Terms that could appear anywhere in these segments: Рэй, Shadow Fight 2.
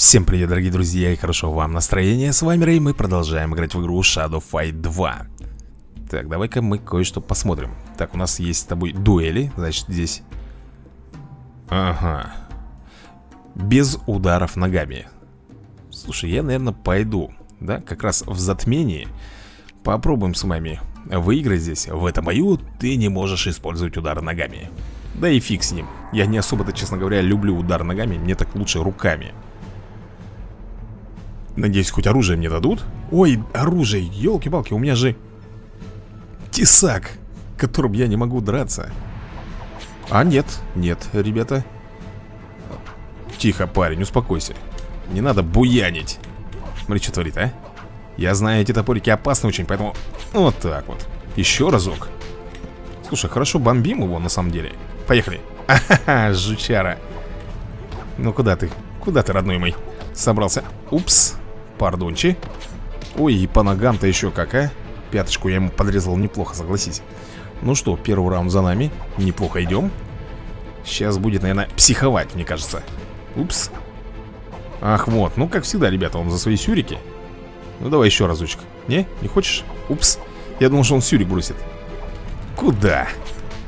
Всем привет, дорогие друзья, и хорошего вам настроения. С вами Рэй, мы продолжаем играть в игру Shadow Fight 2. Так, давай-ка мы кое-что посмотрим. Так, у нас есть с тобой дуэли, значит, здесь... Ага. Без ударов ногами. Слушай, я, наверное, пойду, да, как раз в затмении. Попробуем с вами выиграть здесь. В этом бою ты не можешь использовать удар ногами. Да и фиг с ним. Я не особо-то, честно говоря, люблю удар ногами, мне так лучше руками. Надеюсь, хоть оружие мне дадут. Ой, оружие, елки-палки, у меня же тесак, которым я не могу драться. А нет, нет, ребята. Тихо, парень, успокойся. Не надо буянить. Смотри, что творит, а. Я знаю, эти топорики опасны очень, поэтому вот так вот, еще разок. Слушай, хорошо бомбим его, на самом деле. Поехали. Ахаха, жучара. Ну куда ты? Куда ты, родной мой? Собрался. Упс, пардончи. Ой, и по ногам-то еще как, а. Пяточку я ему подрезал неплохо, согласись. Ну что, первый раунд за нами. Неплохо идем. Сейчас будет, наверное, психовать, мне кажется. Упс. Ах, вот, ну как всегда, ребята, он за свои сюрики. Ну давай еще разочек. Не, не хочешь? Упс. Я думал, что он сюрик бросит. Куда?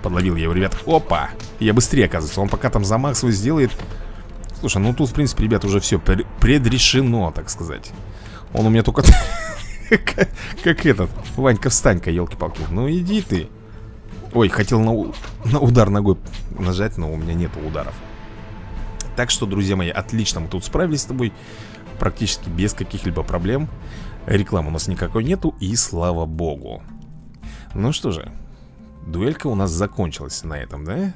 Подловил я его, ребят. Опа, я быстрее, оказывается. Он пока там замах свой сделает. Слушай, ну тут, в принципе, ребят, уже все предрешено, так сказать. Он у меня только... Как этот. Ванька, встань-ка, елки-палки. Ну иди ты. Ой, хотел на удар ногой нажать, но у меня нету ударов. Так что, друзья мои, отлично мы тут справились с тобой. Практически без каких-либо проблем. Рекламы у нас никакой нету, и слава богу. Ну что же, дуэлька у нас закончилась на этом, да?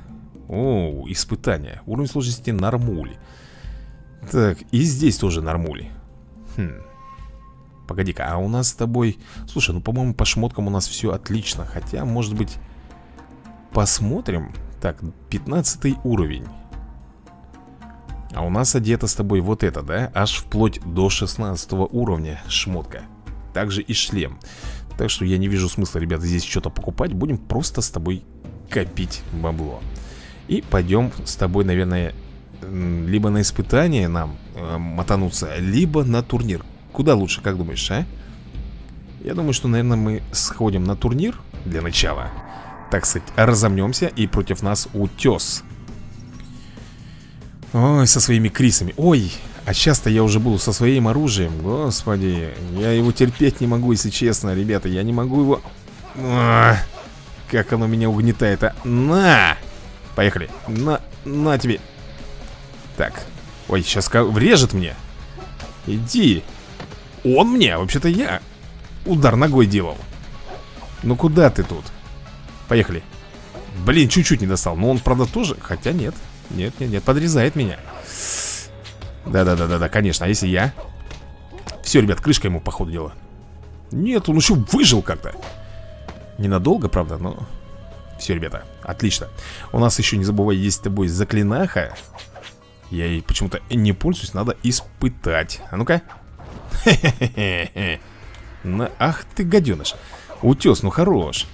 О, испытание. Уровень сложности нормуль. Так, и здесь тоже нормуль. Хм. Погоди-ка, а у нас с тобой... Слушай, ну, по-моему, по шмоткам у нас все отлично. Хотя, может быть, посмотрим. Так, 15 уровень. А у нас одета с тобой вот это, да? Аж вплоть до 16 уровня шмотка. Также и шлем. Так что я не вижу смысла, ребята, здесь что-то покупать. Будем просто с тобой копить бабло. И пойдем с тобой, наверное, либо на испытание нам мотануться, либо на турнир. Куда лучше, как думаешь, а? Я думаю, что, наверное, мы сходим на турнир для начала. Так сказать, разомнемся, и против нас утес. Ой, со своими крисами. Ой, а часто я уже буду со своим оружием. Господи, я его терпеть не могу, если честно, ребята. Я не могу его... А, как оно меня угнетает, а? На! Поехали. На тебе. Так. Ой, сейчас врежет мне. Иди. Он мне, вообще-то я удар ногой делал. Ну куда ты тут? Поехали. Блин, чуть-чуть не достал. Но он, правда, тоже. Хотя нет. Нет, подрезает меня. Да, конечно. А если я? Все, ребят, крышка ему, походу, дела. Нет, он еще выжил как-то. Ненадолго, правда, но... Все, ребята, отлично. У нас еще, не забывай, есть с тобой заклинаха. Я ей почему-то не пользуюсь, надо испытать. А ну-ка. Ах ты, гаденыш. Утес, ну хорош.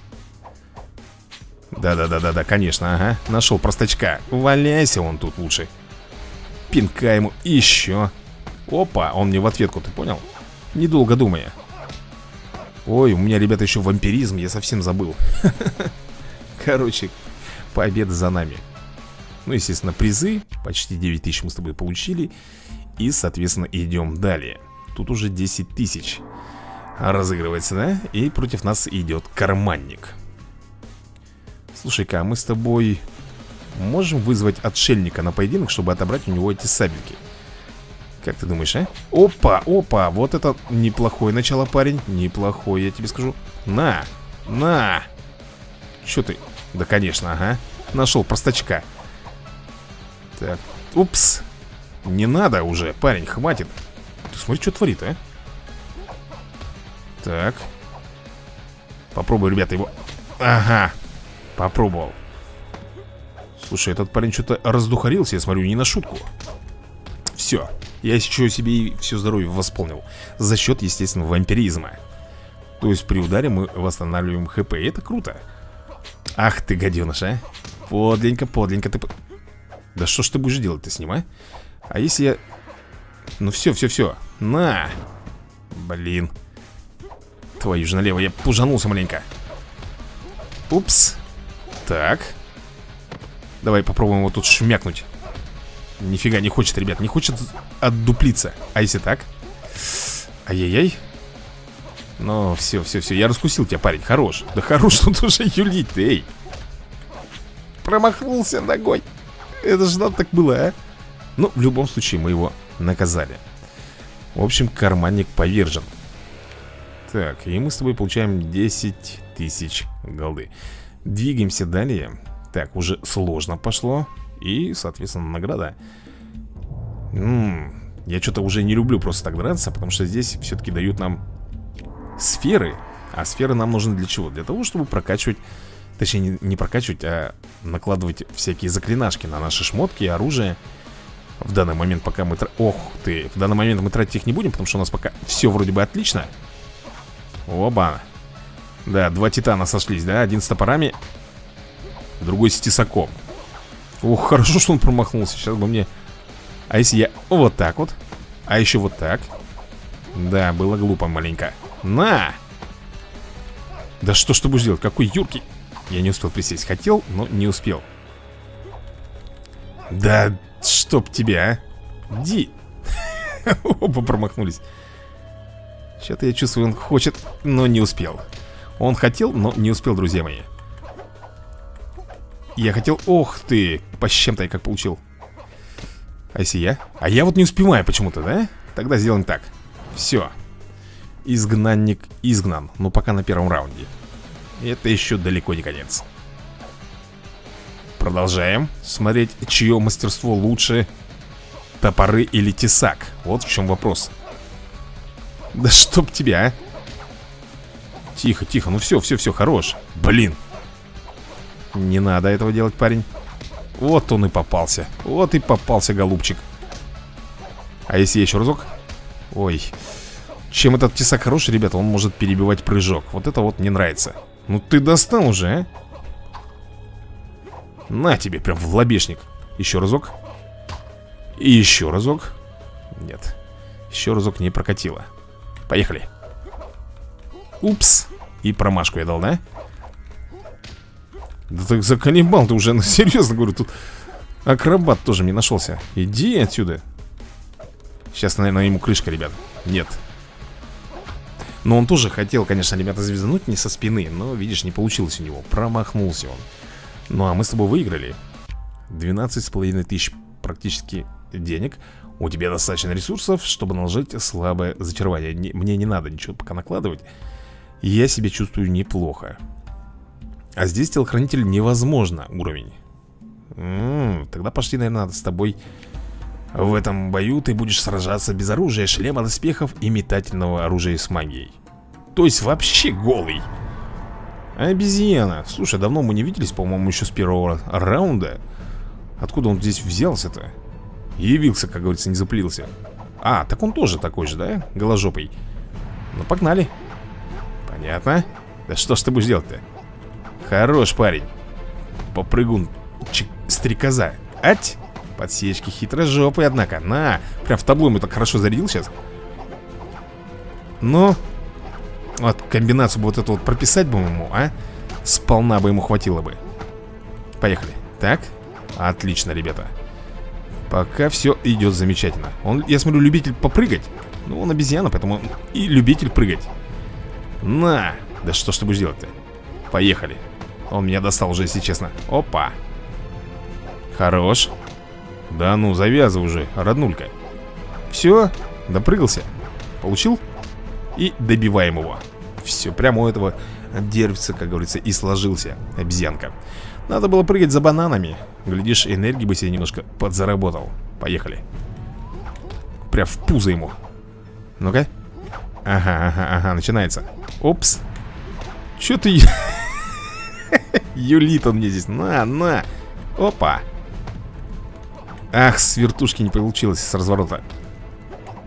Да, конечно, ага. Нашел простачка. Валяйся он тут лучше. Пинка ему еще. Опа, он мне в ответку, ты понял? Недолго думая. Ой, у меня, ребята, еще вампиризм, я совсем забыл. Короче, победа за нами. Ну, естественно, призы. Почти 9000 мы с тобой получили. И, соответственно, идем далее. Тут уже 10000 разыгрывается, да? И против нас идет карманник. Слушай-ка, а мы с тобой можем вызвать отшельника на поединок, чтобы отобрать у него эти сабельки. Как ты думаешь, а? Опа, вот это неплохое начало, парень. Неплохое, я тебе скажу. На! Че ты? Да, конечно, ага. Нашел простачка. Так, упс. Не надо уже, парень, хватит. Ты смотри, что творит, а. Так. Попробую, ребята, его... Ага, попробовал. Слушай, этот парень что-то раздухарился, я смотрю, не на шутку. Все, я еще себе и все здоровье восполнил. За счет, естественно, вампиризма. То есть при ударе мы восстанавливаем ХП, и это круто. Ах ты, гаденыш, а. Подленько, ты... Да что ж ты будешь делать-то с ним, а? А если я... Ну все, все, все. На. Блин. Твою же налево, я пужанулся маленько. Упс. Так. Давай попробуем его тут шмякнуть. Нифига не хочет, ребят. Не хочет отдуплиться. А если так? Ай-яй-яй. Ну, все, все, все. Я раскусил тебя, парень. Хорош. Да хорош тут уже юлить, эй. Промахнулся ногой. Это же надо так было, а? Ну, в любом случае, мы его наказали. В общем, карманник повержен. Так, и мы с тобой получаем 10 тысяч голды. Двигаемся далее. Так, уже сложно пошло. И, соответственно, награда. Я что-то уже не люблю просто так драться, потому что здесь все-таки дают нам сферы. А сферы нам нужны для чего? Для того, чтобы прокачивать. Точнее, не прокачивать, а накладывать всякие заклинашки на наши шмотки и оружие. В данный момент пока мы... Ох ты! В данный момент мы тратить их не будем, потому что у нас пока все вроде бы отлично. Оба. Да, два титана сошлись, да? Один с топорами, другой с тесаком. Ох, хорошо, что он промахнулся. Сейчас бы мне... А если я вот так вот? А еще вот так? Да, было глупо маленько. На! Да что ж ты будешь делать? Какой юркий! Я не успел присесть. Хотел, но не успел. Да... Чтоб тебя, а? Ди. Оба промахнулись. Что-то я чувствую, он хочет, но не успел. Он хотел, но не успел, друзья мои. Я хотел... Ох ты! По чем-то я как получил. А если я? А я вот не успеваю почему-то, да? Тогда сделаем так. Все. Изгнанник изгнан. Но пока на первом раунде. Это еще далеко не конец. Продолжаем смотреть, чье мастерство лучше, топоры или тесак. Вот в чем вопрос. Да чтоб тебя, а. Тихо, тихо, ну все, все, все, хорош. Блин. Не надо этого делать, парень. Вот он и попался. Вот и попался, голубчик. А если еще разок? Ой. Чем этот тесак хорош, ребята, он может перебивать прыжок. Вот это вот не нравится. Ну ты достал уже, а. На тебе, прям в лобешник. Еще разок. И еще разок. Нет. Еще разок не прокатило. Поехали. Упс. И промашку я дал, да? Да так заколебал ты уже, ну серьезно говорю. Тут акробат тоже мне нашелся. Иди отсюда. Сейчас, наверное, ему крышка, ребят. Нет. Но он тоже хотел, конечно, ребята, звездануть не со спины. Но, видишь, не получилось у него. Промахнулся он. Ну а мы с тобой выиграли 12 500 практически денег. У тебя достаточно ресурсов, чтобы наложить слабое зачарование. Мне не надо ничего пока накладывать. Я себя чувствую неплохо. А здесь телохранитель невозможно уровень. Тогда пошли, наверное, надо с тобой. В этом бою ты будешь сражаться без оружия, шлема, доспехов и метательного оружия с магией. То есть вообще голый. Обезьяна. Слушай, давно мы не виделись, по-моему, еще с первого раунда. Откуда он здесь взялся-то? Явился, как говорится, не заплился. А, так он тоже такой же, да? Голожопый. Ну, погнали. Понятно. Да что ж ты будешь делать-то? Хорош парень. Попрыгун. Стрекоза. Ать. Подсечки хитрожопые, однако. На. Прям в табло ему так хорошо зарядил сейчас. Ну... Вот комбинацию бы вот эту вот прописать бы ему, а? Сполна бы ему хватило бы. Поехали. Так. Отлично, ребята. Пока все идет замечательно. Он, я смотрю, любитель попрыгать. Ну, он обезьяна, поэтому он и любитель прыгать. На. Да что ж ты будешь делать-то? Поехали. Он меня достал уже, если честно. Опа. Хорош. Да ну, завязывай уже, роднулька. Все. Допрыгался. Получил? И добиваем его. Все, прямо у этого деревца, как говорится, и сложился обезьянка. Надо было прыгать за бананами. Глядишь, энергии бы себе немножко подзаработал. Поехали. Прям в пузо ему. Ну-ка. Ага, ага, ага, начинается. Опс. Че ты... Юлит он мне здесь. На. Опа. Ах, с вертушки не получилось, с разворота.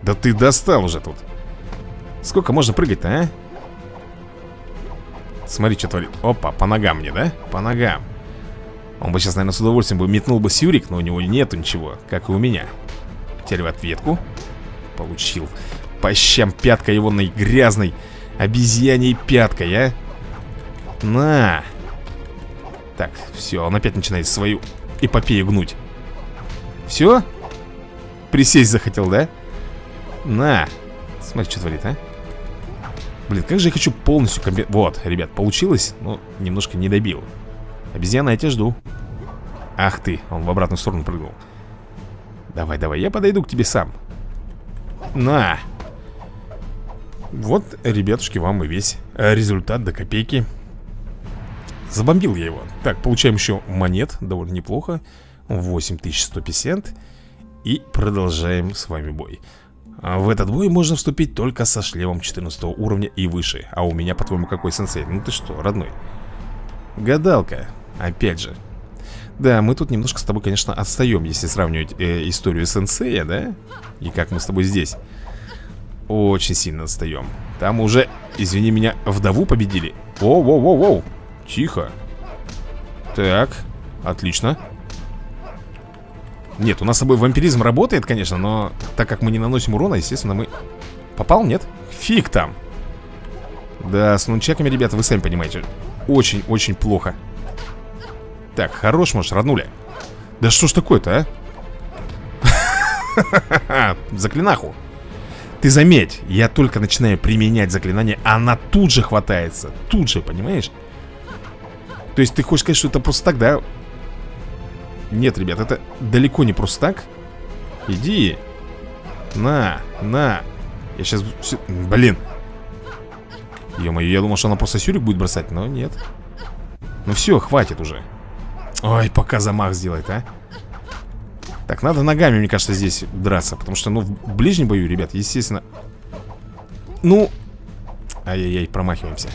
Да ты достал уже тут. Сколько можно прыгать-то, а? Смотри, что творит. Опа, по ногам мне, да? По ногам. Он бы сейчас, наверное, с удовольствием бы метнул бы сюрик, но у него нету ничего, как и у меня. Теперь в ответку. получил. По щам пяткой его на грязной обезьяней пяткой, а? На! Так, все, он опять начинает свою эпопею гнуть. Все? Присесть захотел, да? На! Смотри, что творит, а? Блин, как же я хочу полностью Вот, ребят, получилось, но немножко не добил. Обезьяна, я тебя жду. Ах ты, он в обратную сторону прыгнул. Давай, давай, я подойду к тебе сам. На! Вот, ребятушки, вам и весь результат до копейки. Забомбил я его. Так, получаем еще монет, довольно неплохо. 8150. И продолжаем с вами бой. В этот бой можно вступить только со шлемом 14 уровня и выше. А у меня, по-твоему, какой, сенсей? Ну ты что, родной? Гадалка, опять же. Да, мы тут немножко с тобой, конечно, отстаем, если сравнивать историю сенсея, да? И как мы с тобой здесь. Очень сильно отстаем. Там уже, извини меня, вдову победили. Воу-воу-воу-воу. Тихо. Так, отлично. Нет, у нас с собой вампиризм работает, конечно, но так как мы не наносим урона, естественно, мы... Попал? Нет? Фиг там. Да, с нунчаками, ребята, вы сами понимаете. Очень-очень плохо. Так, хорош, может, роднуля. Да что ж такое-то, а? Заклинаху. Ты заметь, я только начинаю применять заклинание, она тут же хватается. Тут же, понимаешь? То есть ты хочешь сказать, что это просто так, да? Нет, ребят, это далеко не просто так. Иди. На. Я сейчас... Блин. Ё-моё, я думал, что она просто сюрик будет бросать, но нет. Ну все, хватит уже. Ой, пока замах сделает, а. Так, надо ногами, мне кажется, здесь драться. Потому что, ну, в ближнем бою, ребят, естественно. Ну. Ай-яй-яй, промахиваемся.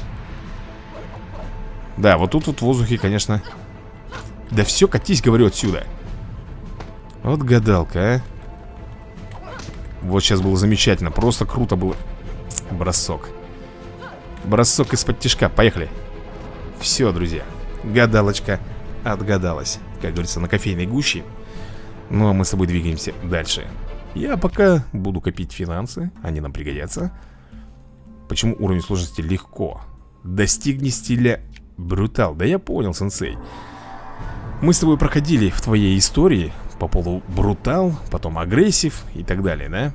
Да, вот тут вот в воздухе, конечно... Да все, катись, говорю, отсюда. Вот гадалка, а. Вот сейчас было замечательно. Просто круто было. Бросок. Бросок из-под тишка, поехали. Все, друзья. Гадалочка отгадалась. Как говорится, на кофейной гуще. Ну, а мы с тобой двигаемся дальше. Я пока буду копить финансы. Они нам пригодятся. Почему уровень сложности легко? Достигни стиля брутал. Да я понял, сенсей. Мы с тобой проходили в твоей истории по поводу брутал, потом агрессив и так далее, да?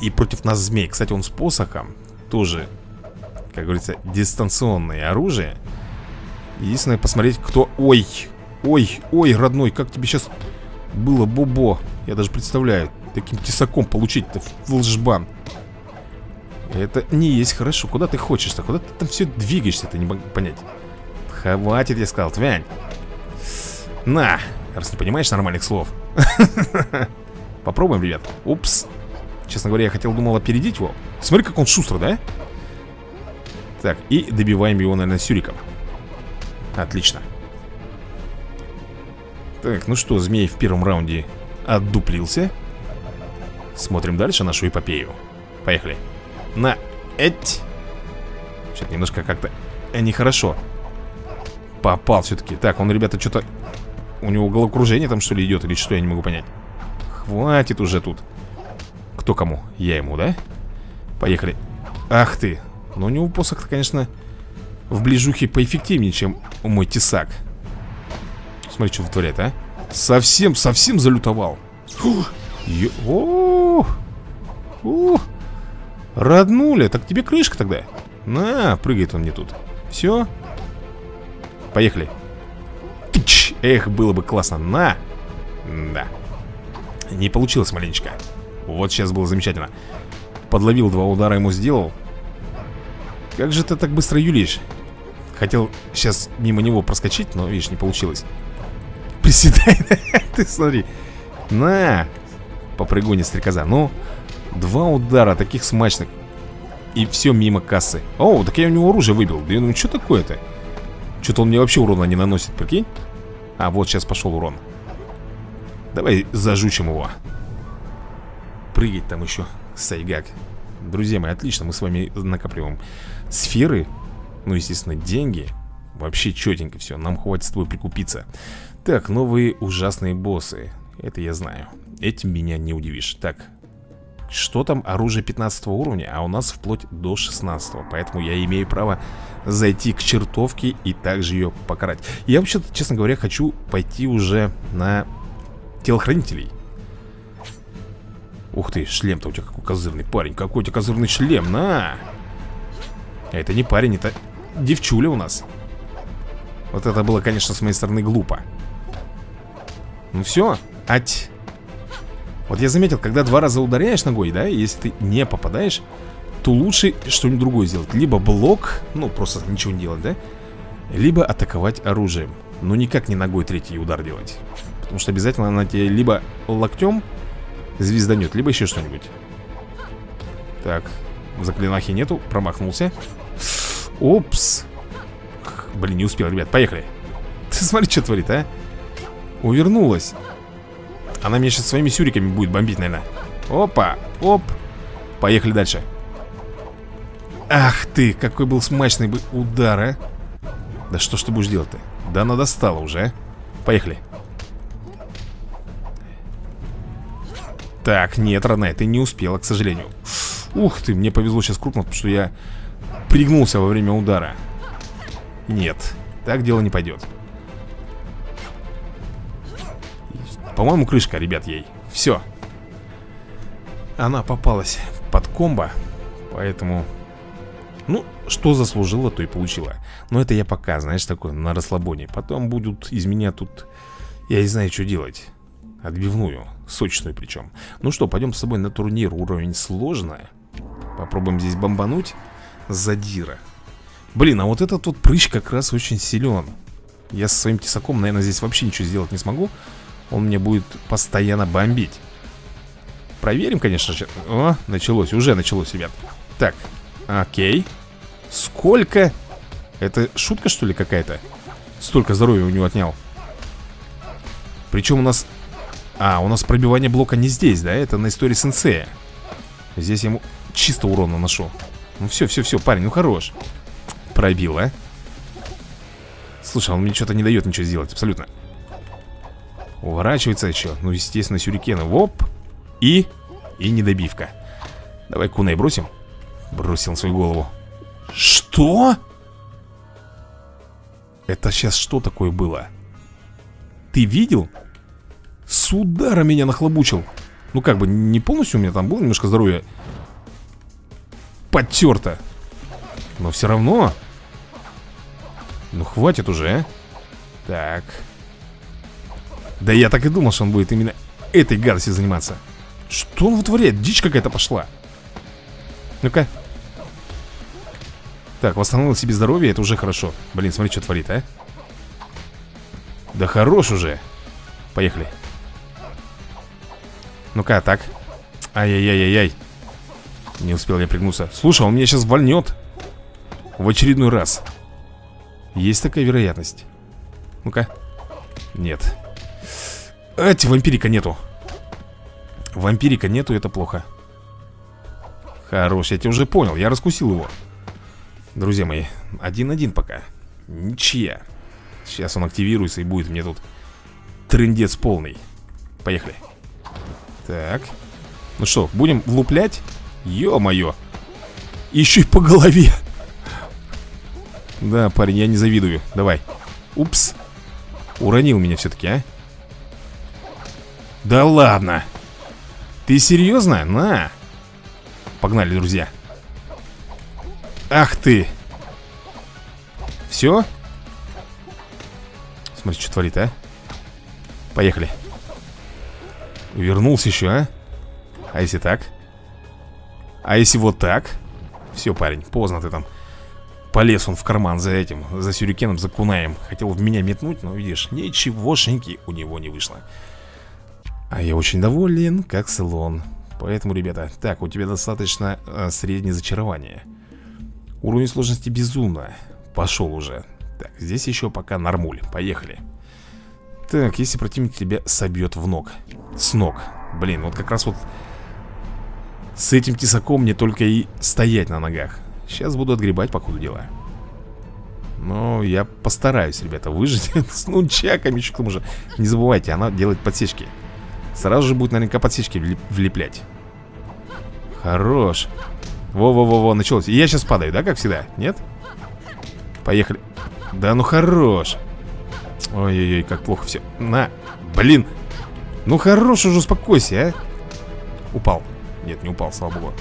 И против нас змей. Кстати, он с посохом. Тоже, как говорится, дистанционное оружие. Единственное, посмотреть, кто... Ой, ой, ой, родной, как тебе сейчас было бобо. Я даже представляю, таким тесаком получить-то в лжбан. Это не есть хорошо. Куда ты хочешь-то? Куда ты там все двигаешься-то, не могу понять. Хватит, я сказал, твянь. На, раз не понимаешь нормальных слов. Попробуем, ребят. Упс. Честно говоря, я думал опередить его. Смотри, как он шустро, да? Так, и добиваем его, наверное, сюриком. Отлично. Так, ну что, змей в первом раунде отдуплился. Смотрим дальше нашу эпопею. Поехали. На, эть. Что-то немножко как-то нехорошо. Попал все-таки. Так, он, ребята, что-то... У него головокружение там, что ли, идет? Или что, я не могу понять. Хватит уже тут. Кто кому? Я ему, да? Поехали. Ах ты. Но у него посох-то, конечно, в ближухе поэффективнее, чем мой тесак. Смотри, что вытворяет, а. Совсем, совсем залютовал. Роднуля, так тебе крышка тогда. На, прыгает он мне тут. Все. Поехали. Эх, было бы классно. На! Да. Не получилось маленечко. Вот сейчас было замечательно. Подловил, два удара ему сделал. Как же ты так быстро юлишь? Хотел сейчас мимо него проскочить, но, видишь, не получилось. Приседай. Ты смотри. На! Попрыгунья стрекоза. Ну, два удара таких смачных. И все мимо кассы. О, так я у него оружие выбил. Да я думаю, что такое-то? Что-то он мне вообще урона не наносит, прикинь. А, вот сейчас пошел урон. Давай зажучим его. Прыгать там еще, сайгак. Друзья мои, отлично, мы с вами накапливаем сферы. Ну, естественно, деньги. Вообще четенько все, нам хватит с тобой прикупиться. Так, новые ужасные боссы. Это я знаю. Этим меня не удивишь. Так, что там, оружие 15 уровня, а у нас вплоть до 16. Поэтому я имею право зайти к чертовке и также ее покарать. Я вообще-то, честно говоря, хочу пойти уже на телохранителей. Ух ты, шлем-то у тебя какой козырный, парень. Какой у тебя козырный шлем, на! Это не парень, это девчуля у нас. Вот это было, конечно, с моей стороны глупо. Ну все, ать. Вот я заметил, когда два раза ударяешь ногой, да, если ты не попадаешь, то лучше что-нибудь другое сделать. Либо блок, ну просто ничего не делать, да, либо атаковать оружием. Но никак не ногой третий удар делать, потому что обязательно она тебе либо локтем звезданет, либо еще что-нибудь. Так, заклинахи нету, промахнулся. Опс. Блин, не успел, ребят, поехали. Ты смотри, что творит, а. Увернулась. Она меня сейчас своими сюриками будет бомбить, наверное. Опа, оп. Поехали дальше. Ах ты, какой был смачный бы удар, а. Да что ж ты будешь делать-то? Да она достала уже, а. Поехали. Так, нет, родная, ты не успела, к сожалению. Ух ты, мне повезло сейчас крупно, потому что я пригнулся во время удара. Нет, так дело не пойдет. По-моему, крышка, ребят, ей. Все. Она попалась под комбо. Поэтому, ну, что заслужила, то и получила. Но это я пока, знаешь, такой, на расслабоне. Потом будут из меня тут, я не знаю, что делать. Отбивную, сочную причем. Ну что, пойдем с собой на турнир. Уровень сложный. Попробуем здесь бомбануть задира. Блин, а вот этот вот прыщ как раз очень силен. Я со своим тесаком, наверное, здесь вообще ничего сделать не смогу. Он мне будет постоянно бомбить. Проверим, конечно же. О, началось, уже началось, ребят. Так, окей. Сколько? Это шутка, что ли, какая-то? Столько здоровья у него отнял. Причем у нас... А, у нас пробивание блока не здесь, да? Это на истории сенсея. Здесь я ему чисто урон наношу. Ну все, все, все, парень, ну хорош. Пробил, а? Слушай, он мне что-то не дает ничего сделать, абсолютно. Уворачивается еще. Ну, естественно, сюрикены. Воп. И недобивка. Давай куной бросим. Бросил на свою голову. Что? Это сейчас что такое было? Ты видел? С удара меня нахлобучил. Ну, как бы не полностью у меня там было немножко здоровья подтерто. Но все равно. Ну, хватит уже, а? Так. Да я так и думал, что он будет именно этой гадостью заниматься. Что он вытворяет? Дичь какая-то пошла. Ну-ка. Так, восстановил себе здоровье, это уже хорошо. Блин, смотри, что творит, а. Да хорош уже. Поехали. Ну-ка, так. Ай-яй-яй-яй-яй. Не успел я пригнуться. Слушай, он меня сейчас вольнет. В очередной раз. Есть такая вероятность. Ну-ка. Нет. Ать, вампирика нету. Вампирика нету, это плохо. Хорош, я тебя уже понял, я раскусил его. Друзья мои, 1-1 пока. Ничья. Сейчас он активируется и будет мне тут трындец полный. Поехали. Так. Ну что, будем влуплять? Ё-моё. Еще и по голове. Да, парень, я не завидую. Давай. Упс. Уронил меня все-таки, а? Да ладно. Ты серьезно? На. Погнали, друзья. Ах ты. Все? Смотри, что творит, а. Поехали. Вернулся еще, а. А если так? А если вот так? Все, парень, поздно ты там. Полез он в карман за этим, за сюрикеном, за кунаем. Хотел в меня метнуть, но видишь, ничегошеньки у него не вышло. А я очень доволен, как слон. Поэтому, ребята, так, у тебя достаточно среднее зачарование. Уровень сложности безумно. Пошел уже. Так, здесь еще пока нормуль, поехали. Так, если противник тебя собьет в ног. С ног. Блин, вот как раз вот с этим тесаком мне только и стоять на ногах. Сейчас буду отгребать по ходу дела. Но я постараюсь, ребята, выжить с нунчаками, к тому же. Не забывайте, она делает подсечки. Сразу же будет наверняка подсечки влеплять. Хорош. Во-во-во-во, началось. Я сейчас падаю, да, как всегда? Нет? Поехали. Да ну хорош. Ой-ой-ой, как плохо все. На, блин. Ну хорош уже, успокойся, а. Упал. Нет, не упал, слава богу.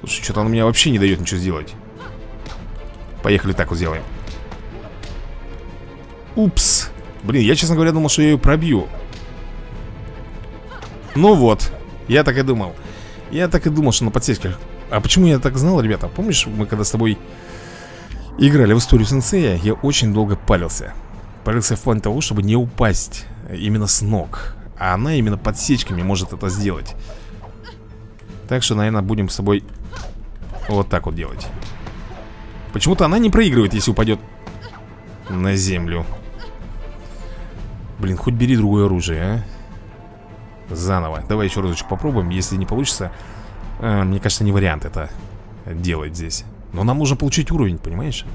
Слушай, что-то он меня вообще не дает ничего сделать. Поехали, так вот сделаем. Упс. Блин, я, честно говоря, думал, что я ее пробью. Ну вот, я так и думал. Я так и думал, что на подсечках. А почему я так знал, ребята? Помнишь, мы когда с тобой играли в историю сенсея, я очень долго палился. Палился в плане того, чтобы не упасть именно с ног. А она именно подсечками может это сделать. Так что, наверное, будем с собой вот так вот делать. Почему-то она не проигрывает, если упадет на землю. Блин, хоть бери другое оружие, а. Заново. Давай еще разочек попробуем. Если не получится, мне кажется, не вариант это делать здесь. Но нам нужно получить уровень, понимаешь?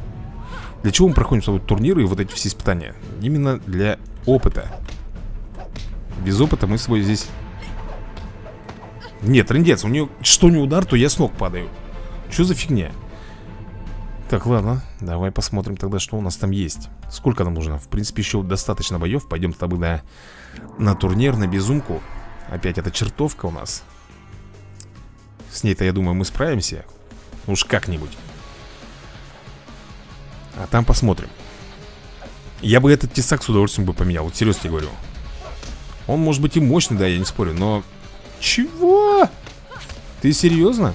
Для чего мы проходим с тобой турниры и вот эти все испытания? Именно для опыта. Без опыта мы с тобой здесь... Нет, трындец, у нее что не удар, то я с ног падаю. Что за фигня? Так, ладно, давай посмотрим тогда, что у нас там есть. Сколько нам нужно? В принципе, еще достаточно боев. Пойдем с тобой на турнир, на безумку. Опять эта чертовка у нас. С ней-то, я думаю, мы справимся. Уж как-нибудь. А там посмотрим. Я бы этот тесак с удовольствием бы поменял, вот серьезно тебе говорю. Он может быть и мощный, да, я не спорю, но... Чего? Ты серьезно?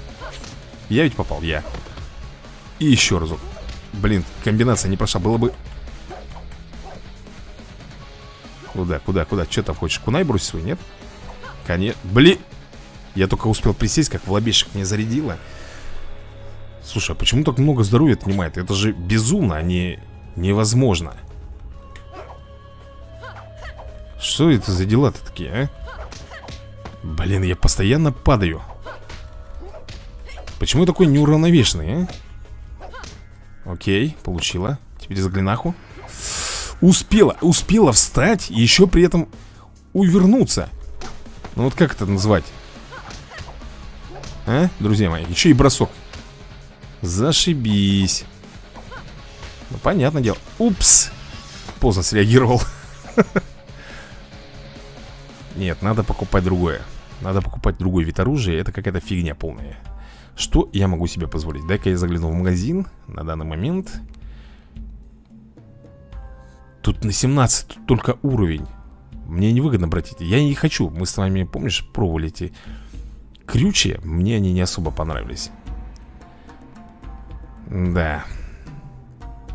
Я ведь попал, я. И еще разок. Блин, комбинация не прошла, было бы... Куда, куда, куда? Че там хочешь? Кунай бросить свой, нет? Конечно. Блин! Я только успел присесть, как в лобешек меня зарядило. Слушай, а почему так много здоровья отнимает? Это же безумно, а не... невозможно. Что это за дела-то такие, а? Блин, я постоянно падаю. Почему я такой неуравновешенный, а? Окей, получила. Теперь за глинаху. Успела, успела встать. И еще при этом увернуться. Ну вот как это назвать? А, друзья мои, еще и бросок. Зашибись. Ну, понятное дело. Упс. Поздно среагировал. Нет, надо покупать другое. Надо покупать другой вид оружия. Это какая-то фигня полная. Что я могу себе позволить? Дай-ка я загляну в магазин на данный момент. Тут на 17 тут только уровень. Мне невыгодно брать эти. Я не хочу. Мы с вами, помнишь, пробовали эти крючья. Мне они не особо понравились. Да.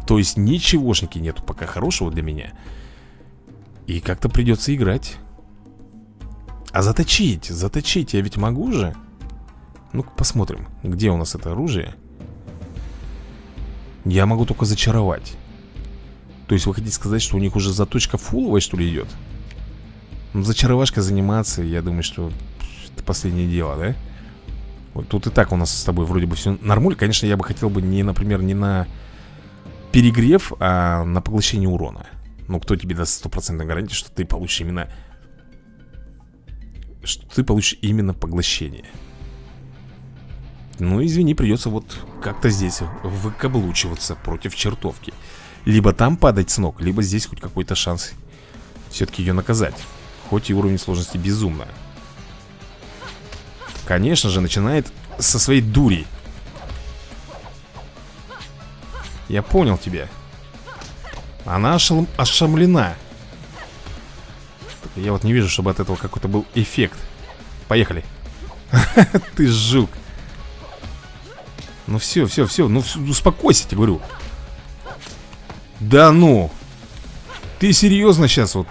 То есть ничегошники нету пока хорошего для меня. И как-то придется играть. А заточить, заточить я ведь могу же. Ну-ка посмотрим, где у нас это оружие. Я могу только зачаровать. То есть вы хотите сказать, что у них уже заточка фуловая, что ли, идет? Ну, зачаровашка заниматься, я думаю, что это последнее дело, да? Вот тут и так у нас с тобой вроде бы все нормуль. Конечно, я бы хотел бы, не, например, не на перегрев, а на поглощение урона. Ну, кто тебе даст стопроцентную гарантию, что ты получишь именно... Что ты получишь именно поглощение? Ну, извини, придется вот как-то здесь выкаблучиваться против чертовки. Либо там падать с ног, либо здесь хоть какой-то шанс все-таки ее наказать. Хоть и уровень сложности безумно. Конечно же, начинает со своей дури. Я понял тебя. Она ошеломлена. Я вот не вижу, чтобы от этого какой-то был эффект. Поехали. Ты жук. Ну все, все, все, ну успокойся, тебе говорю. Да ну. Ты серьезно сейчас вот?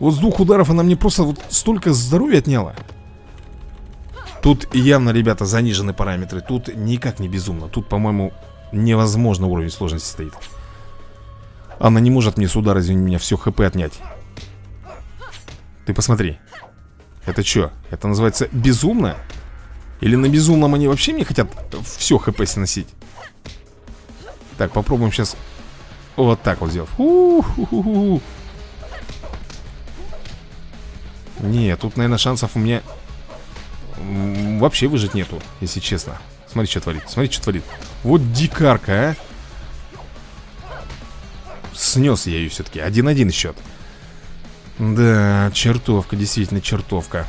Вот с двух ударов она мне просто вот столько здоровья отняла. Тут явно, ребята, занижены параметры. Тут никак не безумно. Тут, по-моему, невозможно уровень сложности стоит. Она не может мне с удара, извини меня, все хп отнять. Ты посмотри. Это что? Это называется безумно? Или на безумном они вообще мне хотят все хп сносить? Так, попробуем сейчас вот так вот сделать. У-ху-ху-ху. Не, тут, наверное, шансов у меня там вообще выжить нету, если честно. Смотри, что творит, смотри, что творит. Вот дикарка, а. Снес я ее все-таки, 1-1 счет. Да, чертовка, действительно чертовка.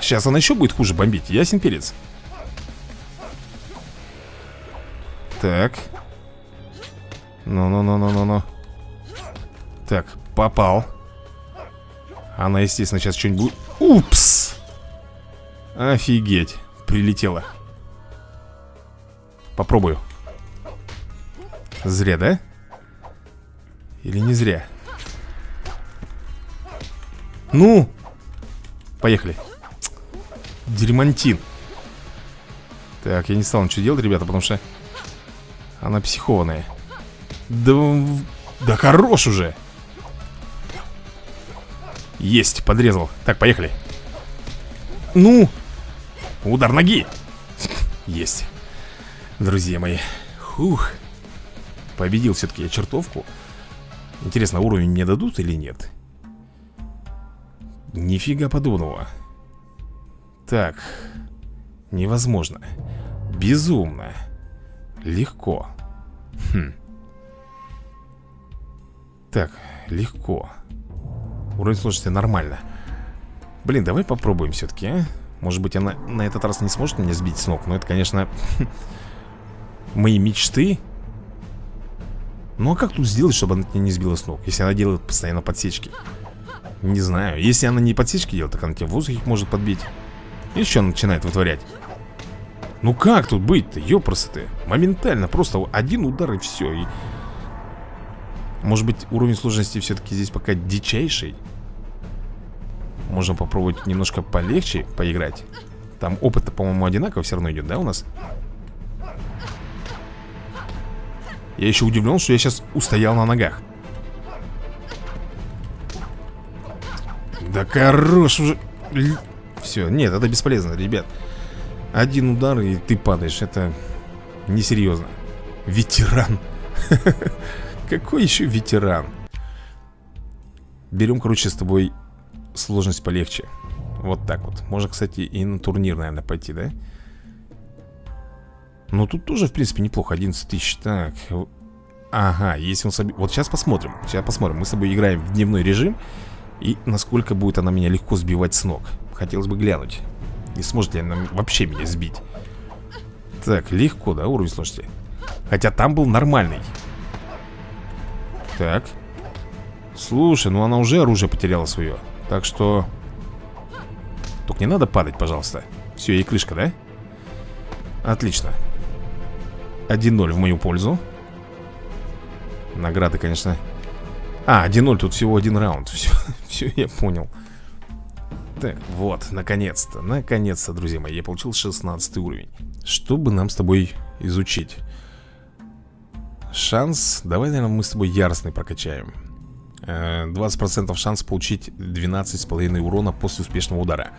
Сейчас она еще будет хуже бомбить, ясен перец. Так. Ну-ну-ну-ну-ну-ну. Так, попал. Она, естественно, сейчас что-нибудь будет... Упс! Офигеть, прилетела. Попробую. Зря, да? Или не зря? Ну! Поехали. Дерьмантин. Так, я не стал ничего делать, ребята, потому что она психованная. Да, да хорош уже. Есть, подрезал. Так, поехали. Ну! Удар ноги. Есть. Друзья мои. Фух. Победил все-таки я чертовку. Интересно, уровень мне дадут или нет? Нифига подобного. Так. Невозможно. Безумно. Легко. Хм. Так, легко. Уровень сложности нормально. Блин, давай попробуем все-таки, а? Может быть, она на этот раз не сможет меня сбить с ног. Но это, конечно, мои мечты. Ну, а как тут сделать, чтобы она тебя не сбила с ног? Если она делает постоянно подсечки. Не знаю, если она не подсечки делает, так она тебя в воздухе может подбить. И еще она начинает вытворять. Ну, как тут быть-то, ёпросоты? Моментально, просто один удар и все. И... может быть, уровень сложности все-таки здесь пока дичайший. Можно попробовать немножко полегче поиграть. Там опыт-то, по-моему, одинаково все равно идет, да, у нас? Я еще удивлен, что я сейчас устоял на ногах. Да хорош уже. Все, нет, это бесполезно, ребят. Один удар, и ты падаешь. Это несерьезно. Ветеран. Какой еще ветеран? Берем, короче, с тобой сложность полегче. Вот так вот. Можно, кстати, и на турнир, наверное, пойти, да? Ну, тут тоже, в принципе, неплохо. 11 тысяч. Так. Ага, если он... Вот сейчас посмотрим. Сейчас посмотрим. Мы с тобой играем в дневной режим. И насколько будет она меня легко сбивать с ног. Хотелось бы глянуть. Не сможет ли она вообще меня сбить. Так, легко, да, уровень сложности? Хотя там был нормальный. Так. Слушай, ну она уже оружие потеряла свое. Так что... Только не надо падать, пожалуйста. Все, ей крышка, да? Отлично. 1-0 в мою пользу. Награды, конечно. А, 1-0, тут всего один раунд. Все, все я понял. Так, вот, наконец-то. Наконец-то, друзья мои, я получил 16 уровень. Что бы нам с тобой изучить? Шанс, давай, наверное, мы с тобой яростный прокачаем. 20% шанс получить 12,5 урона после успешного удара.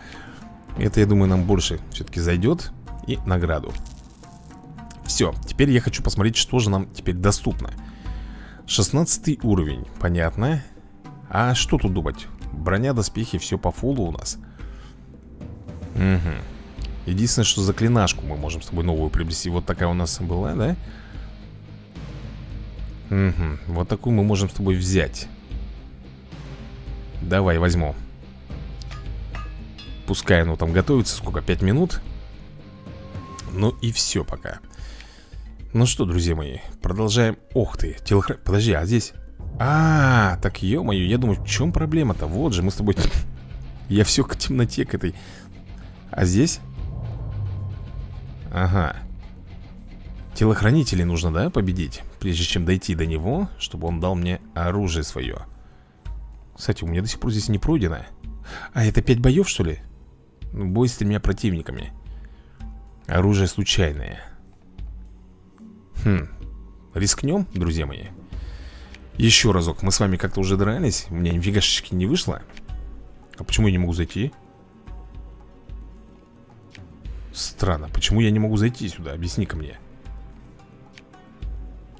Это, я думаю, нам больше все-таки зайдет. И награду. Все, теперь я хочу посмотреть, что же нам теперь доступно. 16 уровень, понятно. А что тут думать? Броня, доспехи, все по фулу у нас. Угу. Единственное, что заклинашку мы можем с тобой новую приобрести. Вот такая у нас была, да? Угу, вот такую мы можем с тобой взять. Давай, возьму. Пускай оно там готовится, сколько, 5 минут. Ну и все пока. Ну что, друзья мои, продолжаем. Ох ты, телохранитель, подожди, а здесь? А, так ё-моё, я думаю, в чем проблема-то? Вот же, мы с тобой... Я все к темноте к этой. А здесь? Ага. Телохранителей нужно, да, победить? Прежде чем дойти до него, чтобы он дал мне оружие свое. Кстати, у меня до сих пор здесь не пройдено. А, это 5 боев, что ли? Бой с 3 противниками. Оружие случайное. Хм. Рискнем, друзья мои. Еще разок, мы с вами как-то уже дрались. У меня нифигашечки не вышло. А почему я не могу зайти? Странно, почему я не могу зайти сюда? Объясни-ка мне.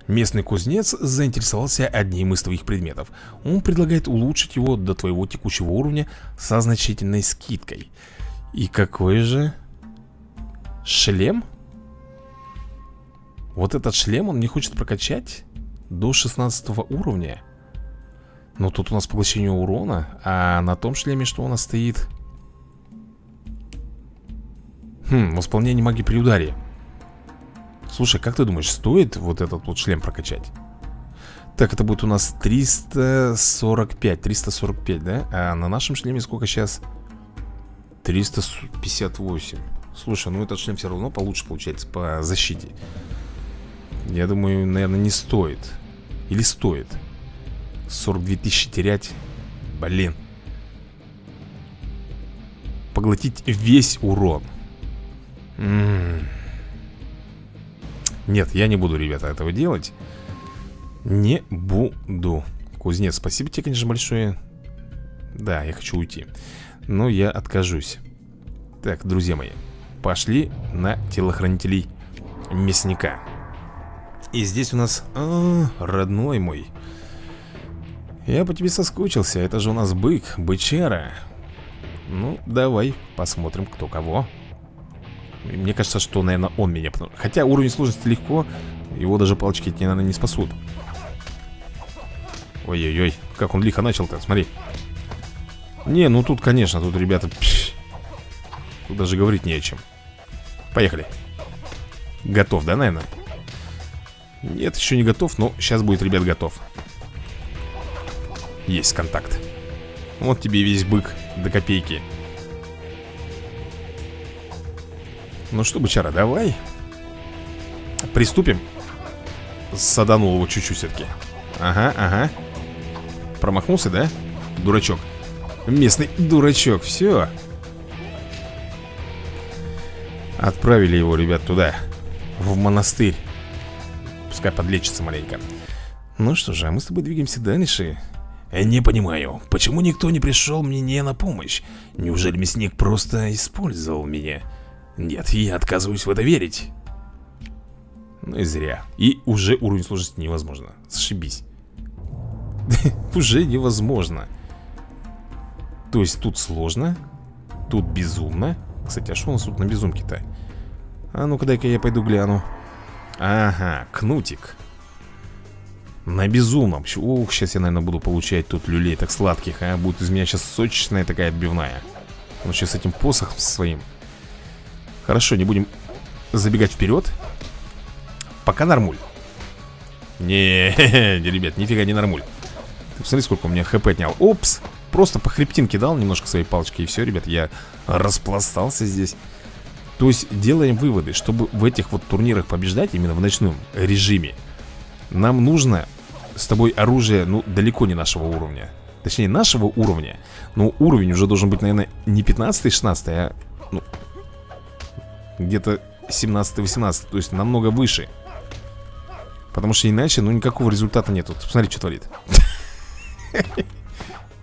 Местный кузнец заинтересовался одним из твоих предметов. Он предлагает улучшить его до твоего текущего уровня со значительной скидкой. И какой же... Шлем? Вот этот шлем он не хочет прокачать до 16 уровня. Но тут у нас поглощение урона. А на том шлеме что у нас стоит? Восполнение магии при ударе. Слушай, как ты думаешь, стоит вот этот вот шлем прокачать? Так, это будет у нас 345, да? А на нашем шлеме сколько сейчас? 358. Слушай, ну этот шлем все равно получше получается по защите. Я думаю, наверное, не стоит. Или стоит? 42 тысячи терять. Блин. Поглотить весь урон. Нет, я не буду, ребята, этого делать. Не буду. Кузнец, спасибо тебе, конечно, большое. Да, я хочу уйти, но я откажусь. Так, друзья мои, пошли на телохранителей мясника. И здесь у нас... родной мой, я по тебе соскучился. Это же у нас бык, бычара. Ну, давай посмотрим, кто кого. Мне кажется, что, наверное, он меня... Хотя уровень сложности легко. Его даже палочки, наверное, не спасут. Ой-ой-ой, как он лихо начал-то, смотри. Не, ну тут, конечно, тут, ребята... Тут даже говорить не о чем. Поехали. Готов, да, наверное? Нет, еще не готов, но сейчас будет, ребят, готов. Есть контакт. Вот тебе весь бык до копейки. Ну что, бычара, давай приступим. Саданул его чуть-чуть все-таки. Ага, ага. Промахнулся, да? Дурачок. Местный дурачок, все. Отправили его, ребят, туда. В монастырь. Пускай подлечится маленько. Ну что же, а мы с тобой двигаемся дальше. Не понимаю, почему никто не пришел мне не на помощь? Неужели мясник просто использовал меня? Нет, я отказываюсь в это верить. Ну и зря. И уже уровень сложности невозможно. Зашибись. Уже невозможно. То есть тут сложно, тут безумно. Кстати, а что у нас тут на безумке-то? А ну-ка, дай-ка я пойду гляну. Ага, кнутик. На безумном. Ух, сейчас я, наверное, буду получать тут люлей так сладких, а. Будет из меня сейчас сочечная такая отбивная. Он сейчас с этим посохом своим. Хорошо, не будем забегать вперед. Пока нормуль. Не, ребят, нифига не нормуль. Ты посмотри, сколько у меня хп отнял. Опс, просто по хребтинке дал немножко своей палочки. И все, ребят, я распластался здесь. То есть делаем выводы. Чтобы в этих вот турнирах побеждать, именно в ночном режиме, нам нужно с тобой оружие, ну, далеко не нашего уровня. Точнее, нашего уровня. Но уровень уже должен быть, наверное, не 15-16, а... Ну, где-то 17-18, то есть намного выше. Потому что иначе, ну, никакого результата нету. Посмотри, что творит.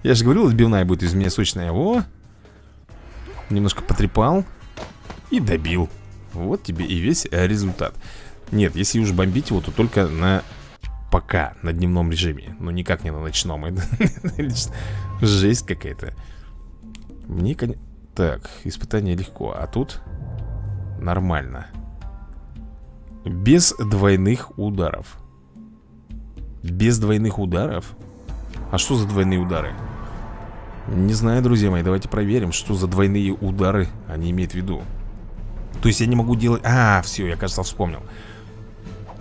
Я же говорил, отбивная будет из меня сочная. О! Немножко потрепал. И добил. Вот тебе и весь результат. Нет, если уж бомбить его, то только на... Пока, на дневном режиме. Но никак не на ночном. Жесть какая-то. Мне... Так, испытание легко. А тут... Нормально. Без двойных ударов. Без двойных ударов? А что за двойные удары? Не знаю, друзья мои, давайте проверим, что за двойные удары они имеют в виду. То есть я не могу делать... А, все, я, кажется, вспомнил.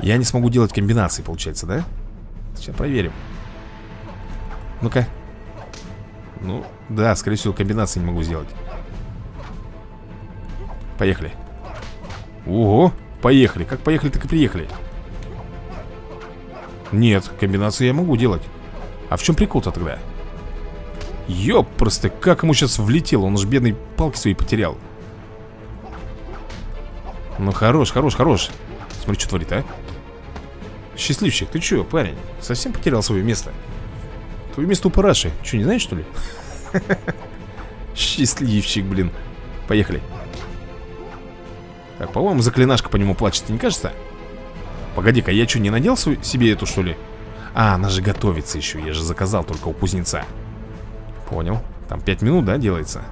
Я не смогу делать комбинации, получается, да? Сейчас проверим. Ну-ка. Ну, да, скорее всего, комбинации не могу сделать. Поехали. Ого, поехали. Как поехали, так и приехали. Нет, комбинацию я могу делать. А в чем прикол-то тогда? Ёп, просто как ему сейчас влетело. Он уж бедные палки свои потерял. Ну хорош, хорош, хорош. Смотри, что творит, а. Счастливчик, ты чё, парень? Совсем потерял свое место. Твое место у параши. Чё, не знаешь, что ли? Счастливчик, блин. Поехали. Так, по-моему, заклинашка по нему плачет, не кажется? Погоди-ка, я что, не надел себе эту, что ли? А, она же готовится еще, я же заказал только у кузнеца. Понял, там 5 минут, да, делается?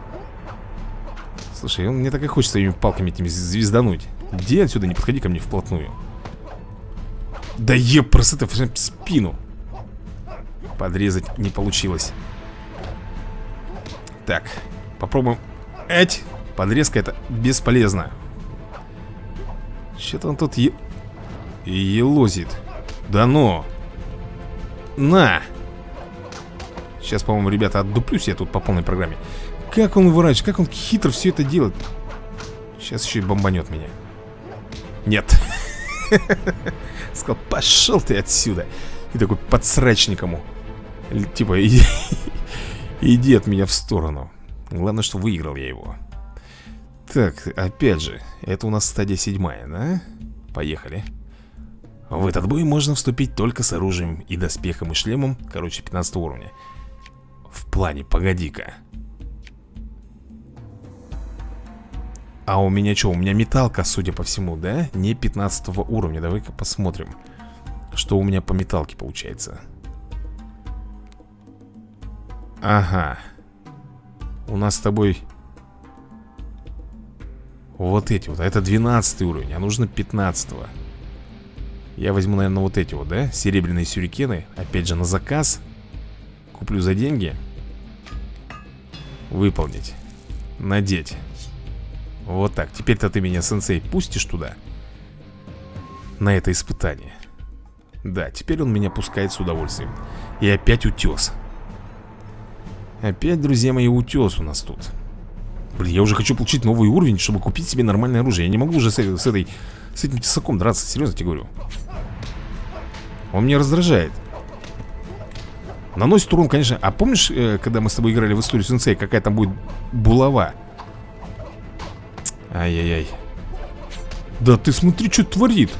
Слушай, мне так и хочется ими палками этими звездануть. Иди отсюда, не подходи ко мне вплотную. Да епрст, это в спину. Подрезать не получилось. Так, попробуем. Эть! Подрезка это бесполезно. Что-то он тут елозит. Да но! На! Сейчас, по-моему, ребята, отдуплюсь я тут по полной программе. Как он выворачивает, как он хитро все это делает. Сейчас еще и бомбанет меня. Нет. Сказал, пошел ты отсюда. И такой подсрачник ему. Типа, иди от меня в сторону. Главное, что выиграл я его. Так, опять же, это у нас стадия 7, да? Поехали. В этот бой можно вступить только с оружием и доспехом и шлемом. Короче, 15 уровня. В плане, погоди-ка. А у меня что? У меня металка, судя по всему, да? Не 15 уровня. Давай-ка посмотрим, что у меня по металке получается. Ага. У нас с тобой вот эти вот. Это 12 уровень, а нужно 15-го. Я возьму, наверное, вот эти вот, да? Серебряные сюрикены. Опять же, на заказ. Куплю за деньги. Выполнить. Надеть. Вот так. Теперь-то ты меня, сенсей, пустишь туда? На это испытание. Да, теперь он меня пускает с удовольствием. И опять утес. Опять, друзья мои, утес у нас тут. Блин, я уже хочу получить новый уровень, чтобы купить себе нормальное оружие. Я не могу уже с этим тесаком драться. Серьезно тебе говорю. Он меня раздражает. Наносит урон, конечно. А помнишь, когда мы с тобой играли в историю сенсей, какая там будет булава? Ай-яй-яй. Да ты смотри, что творит.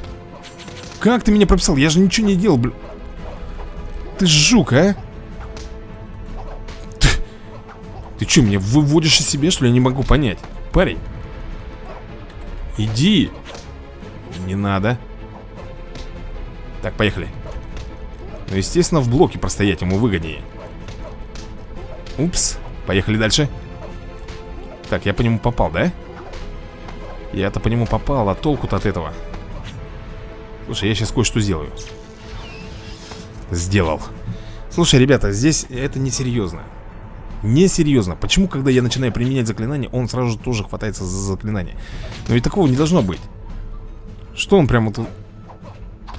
Как ты меня прописал? Я же ничего не делал, блин. Ты жук, а? Ты что, меня выводишь из себя, что ли? Я не могу понять. Парень, иди. Не надо. Так, поехали. Ну, естественно, в блоке простоять ему выгоднее. Упс, поехали дальше. Так, я по нему попал, да? Я-то по нему попал, а толку-то от этого? Слушай, я сейчас кое-что сделаю. Сделал. Слушай, ребята, здесь это несерьезно. Несерьезно. Почему, когда я начинаю применять заклинание, он сразу же тоже хватается за заклинание? Но ведь такого не должно быть. Что он прямо тут...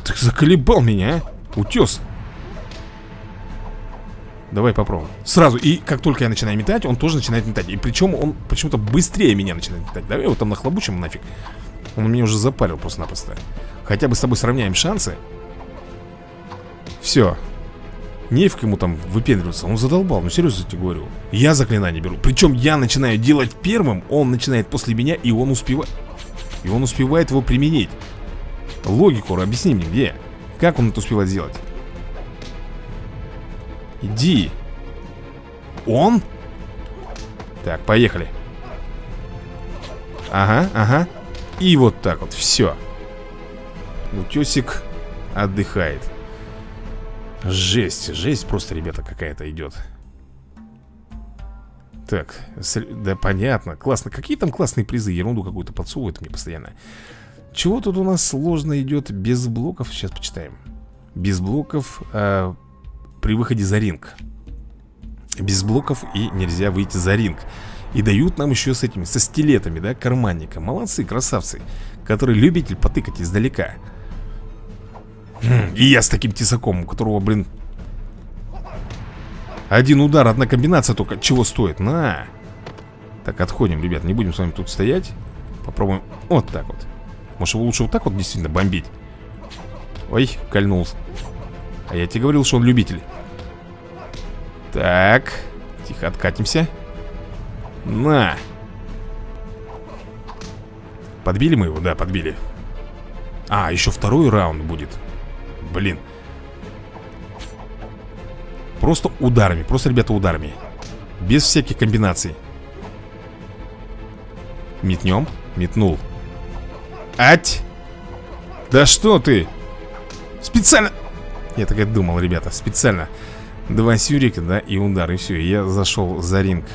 Так заколебал меня, а? Утес. Давай попробуем. Сразу. И как только я начинаю метать, он тоже начинает метать. И причем он почему-то быстрее меня начинает метать. Давай его там нахлобучим нафиг. Он меня уже запарил просто-напросто. Хотя бы с тобой сравняем шансы. Все. Нефиг ему там выпендриваться. Он задолбал, ну серьезно тебе говорю. Я заклинание беру, причем я начинаю делать первым. Он начинает после меня, и он успевает. И он успевает его применить. Логику объясни мне, где? Как он это успевает сделать? Иди. Он? Так, поехали. Ага, ага. И вот так вот, все. Утесик отдыхает. Жесть, жесть просто, ребята, какая-то идет. Так, да понятно, классно. Какие там классные призы, ерунду какую-то подсовывают мне постоянно. Чего тут у нас сложно идет без блоков? Сейчас почитаем. Без блоков при выходе за ринг. Без блоков и нельзя выйти за ринг. И дают нам еще с этими, со стилетами, да, карманника. Молодцы, красавцы, который любитель потыкать издалека. И я с таким тесаком, у которого, блин, один удар, одна комбинация только. Чего стоит? На! Так, отходим, ребят, не будем с вами тут стоять. Попробуем вот так вот. Может, его лучше вот так вот действительно бомбить? Ой, кольнулся. А я тебе говорил, что он любитель. Так, тихо откатимся. На! Подбили мы его? Да, подбили. А, еще второй раунд будет. Блин. Просто ударами, просто, ребята, ударами. Без всяких комбинаций. Метнем. Метнул. Ать! Да что ты? Специально! Я так и думал, ребята, специально. Два сюрика, да, и удар, и все. Я зашел за ринг.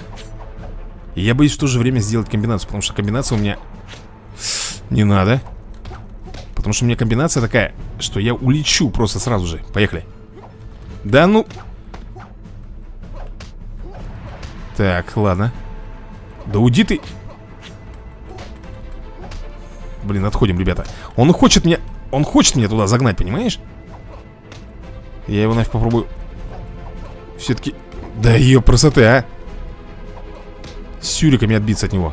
Я боюсь в то же время сделать комбинацию, потому что комбинация у меня... Не надо. Потому что у меня комбинация такая, что я улечу просто сразу же. Поехали. Да ну... Так, ладно. Да уйди ты. Блин, отходим, ребята. Он хочет меня... Он хочет меня туда загнать, понимаешь? Я его нафиг попробую. Все-таки... Да ее красота, а! С сюриками отбиться от него.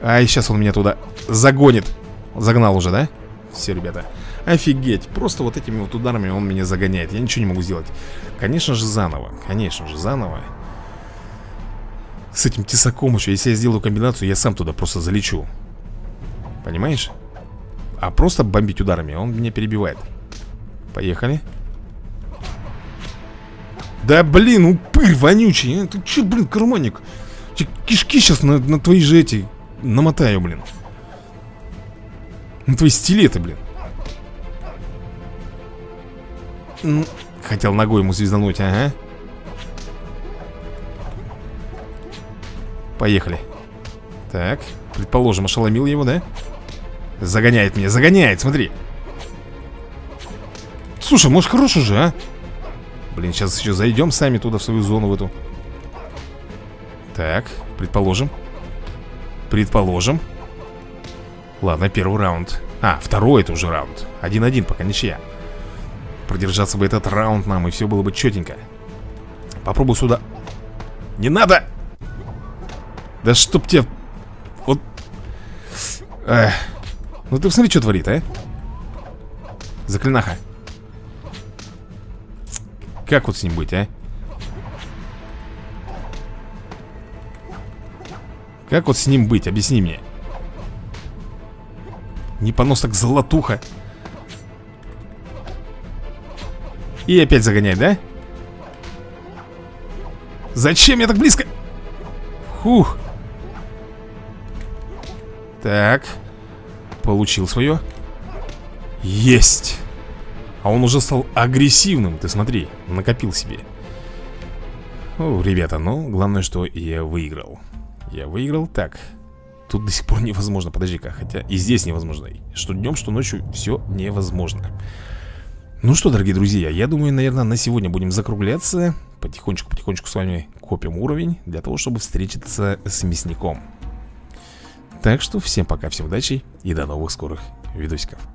Ай, сейчас он меня туда загонит. Загнал уже, да? Все, ребята. Офигеть. Просто вот этими вот ударами он меня загоняет. Я ничего не могу сделать. Конечно же, заново. Конечно же, заново. С этим тесаком еще. Если я сделаю комбинацию, я сам туда просто залечу. Понимаешь? А просто бомбить ударами. Он меня перебивает. Поехали. Да блин, упырь вонючий. Ты че, блин, карманник? Кишки сейчас на твои же эти намотаю, блин. На твои стилеты, блин. Ну, хотел ногой ему звездануть, ага. Поехали. Так, предположим, ошеломил его, да? Загоняет меня, загоняет, смотри. Слушай, может, хорош уже, а? Блин, сейчас еще зайдем сами туда, в свою зону, в эту. Так, предположим. Предположим. Ладно, первый раунд. А, второй это уже раунд. 1-1, пока ничья. Продержаться бы этот раунд нам, и все было бы четенько. Попробую сюда. Не надо! Да чтоб тебя... Вот... Эх. Ну ты посмотри, что творит, а? Заклинаха. Как вот с ним быть, а? Как вот с ним быть? Объясни мне. Не понос, так золотуха. И опять загоняй, да? Зачем я так близко? Фух. Так. Получил свое. Есть. А он уже стал агрессивным, ты смотри, накопил себе. О, ребята, ну, главное, что я выиграл. Я выиграл, так. Тут до сих пор невозможно, подожди-ка. Хотя и здесь невозможно, что днем, что ночью. Все невозможно. Ну что, дорогие друзья, я думаю, наверное, на сегодня будем закругляться. Потихонечку-потихонечку с вами копим уровень, для того, чтобы встретиться с мясником. Так что всем пока, всем удачи и до новых скорых видосиков.